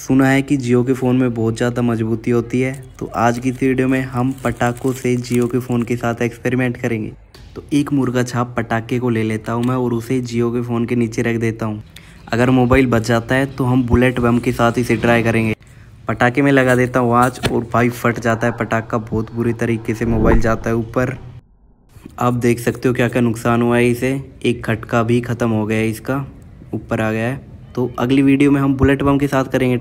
सुना है कि जियो के फ़ोन में बहुत ज़्यादा मजबूती होती है, तो आज की इस वीडियो में हम पटाखों से जियो के फ़ोन के साथ एक्सपेरिमेंट करेंगे। तो एक मुर्गा छाप पटाखे को ले लेता हूं मैं और उसे जियो के फ़ोन के नीचे रख देता हूं। अगर मोबाइल बच जाता है तो हम बुलेट बम के साथ इसे ट्राई करेंगे। पटाखे में लगा देता हूँ आँच और भाई फट जाता है पटाखा, बहुत बुरी तरीके से मोबाइल जाता है ऊपर। आप देख सकते हो क्या क्या नुकसान हुआ है इसे, एक खटका भी ख़त्म हो गया है, इसका ऊपर आ गया है। तो अगली वीडियो में हम बुलेट बम के साथ करेंगे।